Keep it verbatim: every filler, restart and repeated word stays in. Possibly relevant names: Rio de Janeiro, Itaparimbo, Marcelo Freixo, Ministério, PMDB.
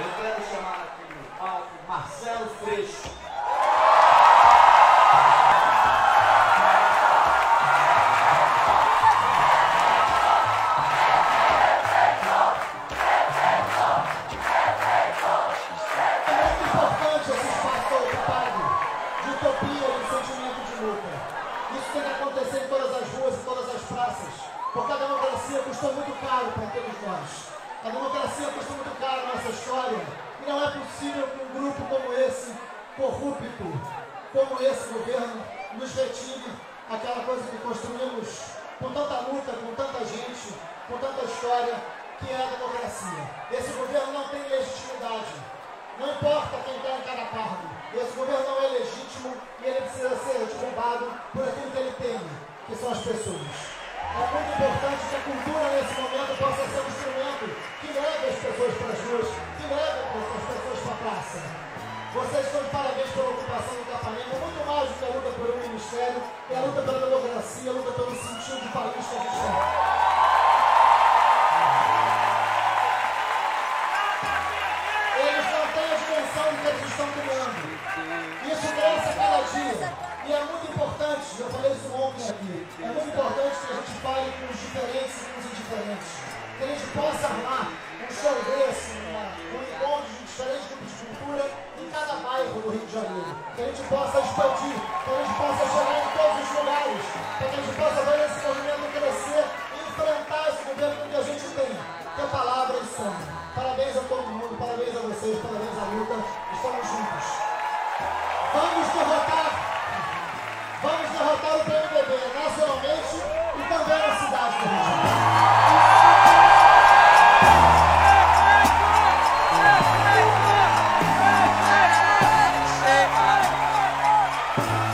Eu quero chamar aqui no palco Marcelo Freixo. Porque a democracia custou muito caro para todos nós. A democracia custou muito caro na nossa história. E não é possível que um grupo como esse, corrupto, como esse governo, nos retire aquela coisa que construímos com tanta luta, com tanta gente, com tanta história, que é a democracia. Esse governo não tem legitimidade. Não importa quem está em cada cargo. Esse governo não é legítimo e ele precisa ser derrubado por aquilo que ele teme, que são as pessoas. É muito importante que a cultura, nesse momento, possa ser um instrumento que leve as pessoas para as ruas, que leve as pessoas para a praça. Vocês estão de parabéns pela ocupação do Itaparimbo, muito mais do que a luta por um ministério, é a luta pela democracia, a luta pelo sentido de país que a gente tem. Eles não têm a dimensão do que eles estão criando. Isso cresce a cada dia. E é muito importante, eu falei isso ontem aqui, é muito importante que a gente fale com os diferentes e com os indiferentes. Que a gente possa armar um show desse, um encontro de diferentes grupos de cultura em cada bairro do Rio de Janeiro. Que a gente possa expandir, que a gente possa chegar em todos os lugares, para que a gente possa ver esse movimento crescer e enfrentar esse governo que a gente tem. Que a palavra é sangue. Parabéns a todo mundo, parabéns a vocês, parabéns à luta. Estamos juntos. Vamos derrotar! Vamos derrotar o P M D B nacionalmente e também na cidade do Rio de Janeiro.